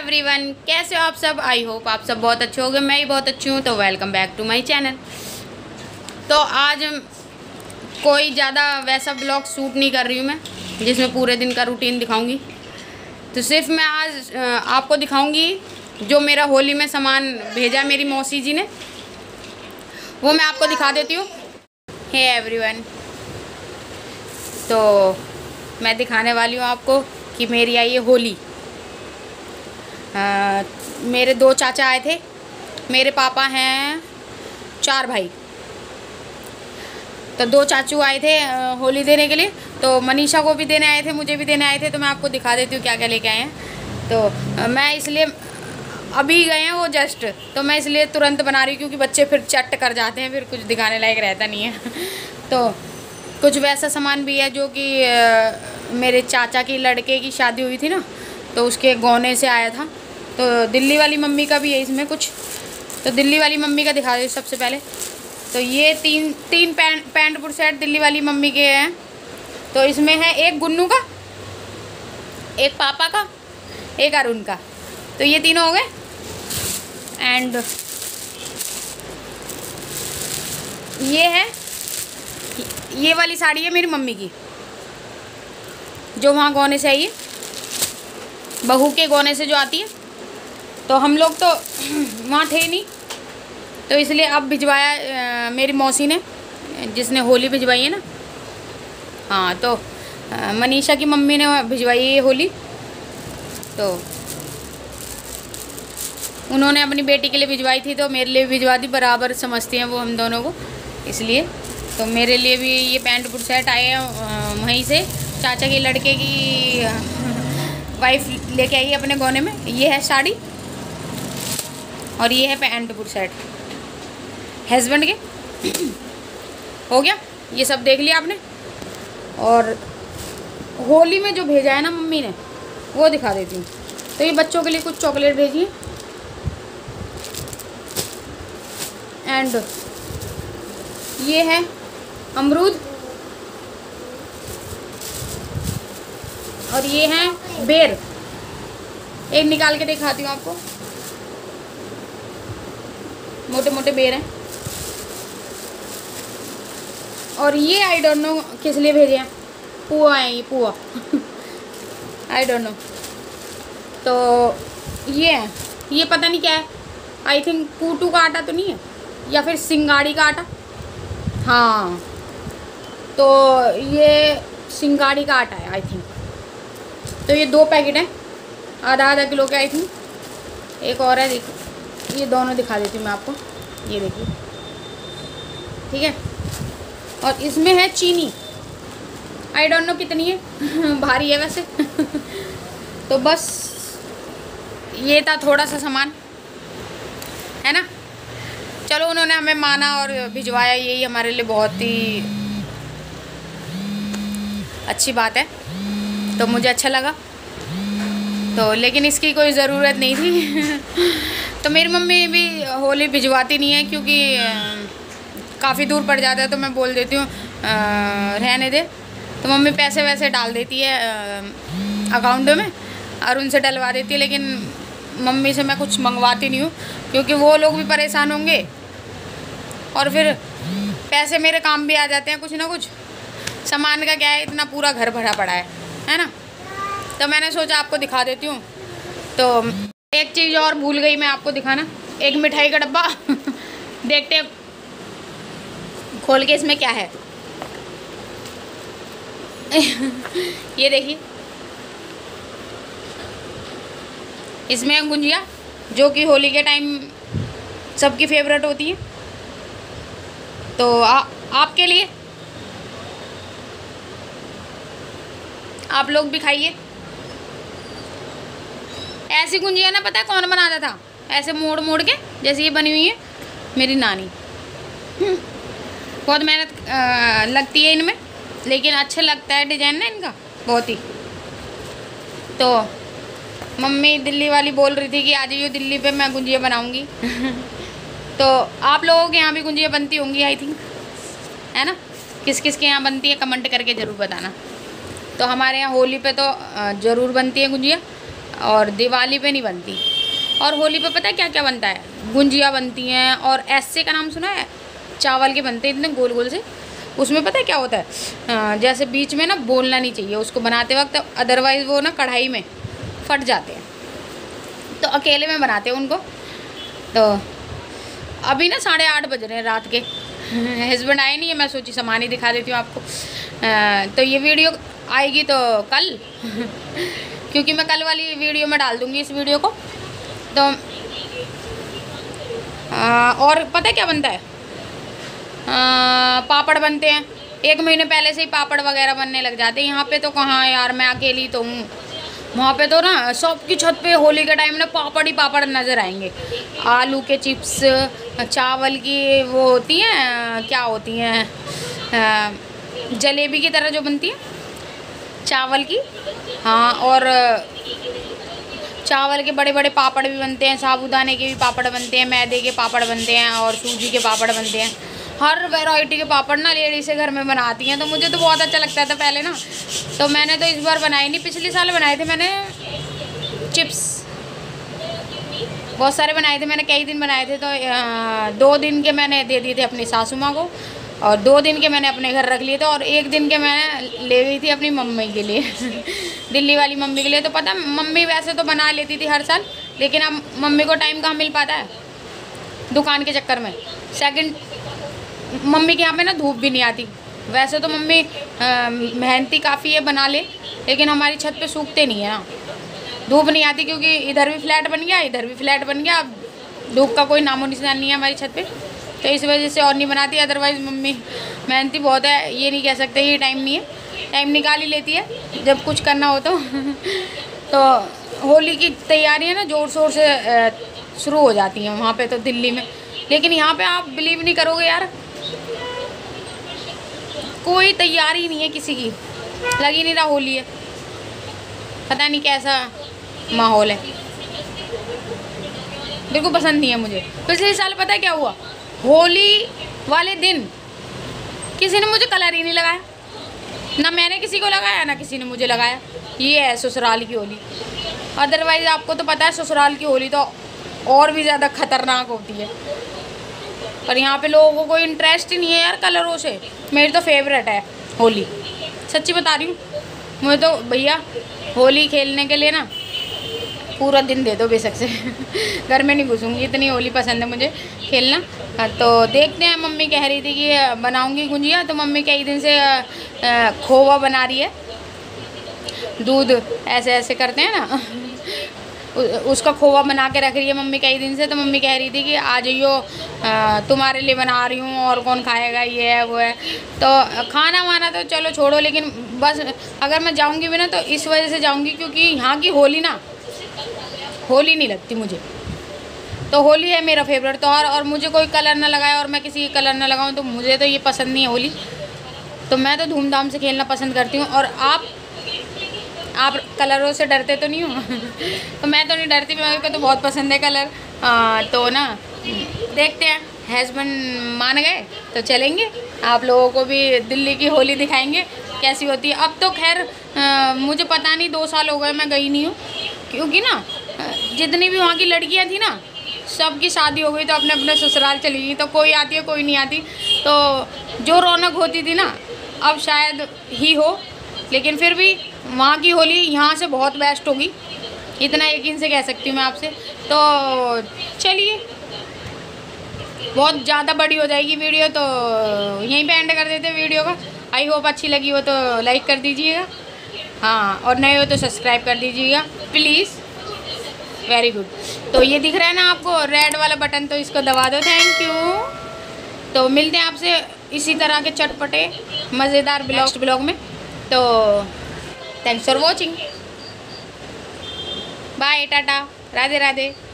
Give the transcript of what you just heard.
Everyone, कैसे हो आप सब। आई होप आप सब बहुत अच्छे होंगे, मैं ही बहुत अच्छी हूँ। तो welcome back to my channel. तो आज कोई ज़्यादा वैसा ब्लॉग शूट नहीं कर रही हूँ मैं जिसमें पूरे दिन का रूटीन दिखाऊंगी। तो सिर्फ मैं आज आपको दिखाऊंगी जो मेरा होली में सामान भेजा मेरी मौसी जी ने, वो मैं आपको दिखा देती हूँ। हे एवरीवन, तो मैं दिखाने वाली हूँ आपको कि मेरी आई है होली। मेरे दो चाचा आए थे, मेरे पापा हैं, चार भाई। तो दो चाचू आए थे होली देने के लिए, तो मनीषा को भी देने आए थे, मुझे भी देने आए थे। तो मैं आपको दिखा देती हूँ क्या क्या लेके आए हैं। तो मैं इसलिए अभी गए हैं वो जस्ट, तो मैं इसलिए तुरंत बना रही हूँ क्योंकि बच्चे फिर चट कर जाते हैं, फिर कुछ दिखाने लायक रहता नहीं है। तो कुछ वैसा सामान भी है जो कि मेरे चाचा की लड़के की शादी हुई थी ना, तो उसके गौने से आया था। तो दिल्ली वाली मम्मी का भी है इसमें कुछ, तो दिल्ली वाली मम्मी का दिखा दो सबसे पहले। तो ये तीन पैंट सेट दिल्ली वाली मम्मी के हैं। तो इसमें है एक गुन्नू का, एक पापा का, एक अरुण का। तो ये तीनों हो गए। एंड ये है, ये वाली साड़ी है मेरी मम्मी की जो वहाँ गौने से आई है, बहू के गौने से जो आती है। तो हम लोग तो वहाँ थे नहीं, तो इसलिए अब भिजवाया मेरी मौसी ने जिसने होली भिजवाई है ना। हाँ, तो मनीषा की मम्मी ने भिजवाई है होली। तो उन्होंने अपनी बेटी के लिए भिजवाई थी, तो मेरे लिए भिजवा दी। बराबर समझती हैं वो हम दोनों को, इसलिए तो मेरे लिए भी ये पैंट बूट सेट आए हैं वहीं से। चाचा के लड़के की वाइफ लेके आई है अपने गौने में। ये है साड़ी और ये है पैंट बूट सेट हस्बैंड के। हो गया, ये सब देख लिया आपने। और होली में जो भेजा है ना मम्मी ने, वो दिखा देती हूँ। तो ये बच्चों के लिए कुछ चॉकलेट भेजी है। एंड ये है अमरूद और ये हैं बेर। एक निकाल के दिखाती हूँ आपको, मोटे मोटे बेर हैं। और ये आई डोंट नो किस लिए भेजे हैं, पुआ है ये, पुआ आई डोंट नो। तो ये है, ये पता नहीं क्या है, आई थिंक कूटू का आटा तो नहीं है, या फिर सिंगाड़ी का आटा। हाँ, तो ये सिंगाड़ी का आटा है आई थिंक। तो ये दो पैकेट हैं, आधा आधा किलो के आई थिंक। एक और है, देखिए ये दोनों दिखा देती हूँ मैं आपको। ये देखिए, ठीक है। और इसमें है चीनी, आई डोंट नो कितनी है, भारी है वैसे। तो बस ये था थोड़ा सा सामान, है ना। चलो, उन्होंने हमें माना और भिजवाया, यही हमारे लिए बहुत ही अच्छी बात है। तो मुझे अच्छा लगा, तो लेकिन इसकी कोई ज़रूरत नहीं थी। तो मेरी मम्मी भी होली भिजवाती नहीं है क्योंकि काफ़ी दूर पड़ जाता है, तो मैं बोल देती हूँ रहने दे। तो मम्मी पैसे वैसे डाल देती है अकाउंट में और उनसे डलवा देती है, लेकिन मम्मी से मैं कुछ मंगवाती नहीं हूँ क्योंकि वो लोग भी परेशान होंगे और फिर पैसे मेरे काम भी आ जाते हैं कुछ ना कुछ। सामान का क्या है, इतना पूरा घर भरा पड़ा है ना। तो मैंने सोचा आपको दिखा देती हूँ। तो एक चीज़ और भूल गई मैं आपको दिखाना, एक मिठाई का डब्बा। देखते हैं खोल के इसमें क्या है। ये देखिए, इसमें गुंजिया जो कि होली के टाइम सबकी फेवरेट होती है। तो आपके लिए, आप लोग भी खाइए। ऐसी गुंजिया ना पता है कौन बनाता था, ऐसे मोड़ मोड़ के, जैसे ये बनी हुई है मेरी नानी। बहुत मेहनत लगती है इनमें, लेकिन अच्छा लगता है डिजाइन ना इनका, बहुत ही। तो मम्मी दिल्ली वाली बोल रही थी कि आ जाइए दिल्ली पे, मैं गुंजिया बनाऊंगी। तो आप लोगों के यहाँ भी गुंजिया बनती होंगी आई थिंक, है ना। किस किस के यहाँ बनती है कमेंट करके ज़रूर बताना। तो हमारे यहाँ होली पे तो ज़रूर बनती है गुंजिया। और दिवाली पे नहीं बनती। और होली पे पता है क्या क्या बनता है, गुंजिया बनती हैं। और ऐसे का नाम सुना है, चावल के बनते हैं इतने गोल गोल से। उसमें पता है क्या होता है, जैसे बीच में ना बोलना नहीं चाहिए उसको बनाते वक्त, अदरवाइज़ वो ना कढ़ाई में फट जाते हैं। तो अकेले में बनाते हैं उनको। तो अभी ना 8:30 बज रहे हैं रात के, हस्बैंड आए नहीं है, मैं सोची सामान ही दिखा देती हूँ आपको। तो ये वीडियो आएगी तो कल क्योंकि मैं कल वाली वीडियो में डाल दूँगी इस वीडियो को। तो और पता है क्या बनता है, पापड़ बनते हैं। 1 महीने पहले से ही पापड़ वगैरह बनने लग जाते हैं। यहाँ पे तो कहाँ यार, मैं अकेली तो हूँ। वहाँ पे तो ना शॉप की छत पे होली के टाइम ना पापड़ ही पापड़ नज़र आएंगे। आलू के चिप्स, चावल की वो होती हैं, क्या होती हैं, जलेबी की तरह जो बनती है चावल की, हाँ। और चावल के बड़े बड़े पापड़ भी बनते हैं, साबूदाने के भी पापड़ बनते हैं, मैदे के पापड़ बनते हैं और सूजी के पापड़ बनते हैं। हर वैरायटी के पापड़ ना लेडीज़ से घर में बनाती हैं। तो मुझे तो बहुत अच्छा लगता था पहले ना, तो मैंने तो इस बार बनाए नहीं, पिछले साल बनाए थे मैंने चिप्स, बहुत सारे बनाए थे मैंने, कई दिन बनाए थे। तो 2 दिन के मैंने दे दिए थे अपनी सासू माँ को, और 2 दिन के मैंने अपने घर रख लिए थे, और 1 दिन के मैंने ले ली थी अपनी मम्मी के लिए दिल्ली वाली मम्मी के लिए। तो पता, मम्मी वैसे तो बना लेती थी हर साल, लेकिन अब मम्मी को टाइम कहाँ मिल पाता है दुकान के चक्कर में। सेकंड, मम्मी के यहाँ पे ना धूप भी नहीं आती। वैसे तो मम्मी मेहनती काफ़ी है, बना लेकिन हमारी छत पे सूखते नहीं है ना, धूप नहीं आती, क्योंकि इधर भी फ्लैट बन गया, इधर भी फ्लैट बन गया, अब धूप का कोई नामो निशान नहीं है हमारी छत पे। तो इस वजह से और नहीं बनाती, अदरवाइज़ मम्मी मेहनती बहुत है, ये नहीं कह सकते ये टाइम नहीं है, टाइम निकाल ही लेती है जब कुछ करना हो तो तो होली की तैयारियाँ ना ज़ोर शोर से शुरू हो जाती हैं वहाँ पर तो, दिल्ली में। लेकिन यहाँ पर आप बिलीव नहीं करोगे यार, कोई तैयारी नहीं है किसी की, लग ही नहीं रहा होली है, पता नहीं कैसा माहौल है, बिल्कुल पसंद नहीं है मुझे। पिछले साल पता है क्या हुआ, होली वाले दिन किसी ने मुझे कलर ही नहीं लगाया, ना मैंने किसी को लगाया ना किसी ने मुझे लगाया। ये है ससुराल की होली। अदरवाइज़ आपको तो पता है ससुराल की होली तो और भी ज़्यादा खतरनाक होती है, पर यहाँ पे लोगों को कोई इंटरेस्ट ही नहीं है यार कलरों से। मेरी तो फेवरेट है होली, सच्ची बता रही हूँ। मुझे तो भैया होली खेलने के लिए ना पूरा दिन दे दो बेशक से घर में नहीं घुसूँगी, इतनी होली पसंद है मुझे खेलना। तो देखते हैं, मम्मी कह रही थी कि बनाऊँगी गुंजिया, तो मम्मी कई दिन से खोवा बना रही है, दूध ऐसे ऐसे करते हैं ना उसका खोवा बना के रख रही है मम्मी कई दिन से। तो मम्मी कह रही थी कि आ जाइयो तुम्हारे लिए बना रही हूँ, और कौन खाएगा, ये है वो है। तो खाना वाना तो चलो छोड़ो, लेकिन बस अगर मैं जाऊँगी भी ना तो इस वजह से जाऊँगी क्योंकि यहाँ की होली ना, होली नहीं लगती मुझे। तो होली है मेरा फेवरेट त्यौहार, और मुझे कोई कलर ना लगाए और मैं किसी कलर ना लगाऊँ, तो मुझे तो ये पसंद नहीं है होली। तो मैं तो धूमधाम से खेलना पसंद करती हूँ। और आप कलरों से डरते तो नहीं हो तो मैं तो नहीं डरती, मेरे को तो बहुत पसंद है कलर। तो ना देखते हैं, हस्बैंड मान गए तो चलेंगे, आप लोगों को भी दिल्ली की होली दिखाएंगे कैसी होती है। अब तो खैर मुझे पता नहीं, 2 साल हो गए मैं गई नहीं हूँ, क्योंकि ना जितनी भी वहाँ की लड़कियाँ थी ना सबकी शादी हो गई, तो अपने अपने ससुराल चली गई। तो कोई आती है कोई नहीं आती, तो जो रौनक होती थी ना अब शायद ही हो, लेकिन फिर भी वहाँ की होली यहाँ से बहुत बेस्ट होगी, इतना यकीन से कह सकती हूँ मैं आपसे। तो चलिए, बहुत ज़्यादा बड़ी हो जाएगी वीडियो, तो यहीं पे एंड कर देते हैं वीडियो का। आई होप अच्छी लगी हो तो लाइक कर दीजिएगा, हाँ, और नए हो तो सब्सक्राइब कर दीजिएगा प्लीज़। Very good. तो ये दिख रहा है ना आपको रेड वाला बटन, तो इसको दबा दो। Thank you. तो मिलते हैं आपसे इसी तरह के चटपटे मज़ेदार ब्लॉग में। तो thanks for watching, bye, Tata, Radhe Radhe.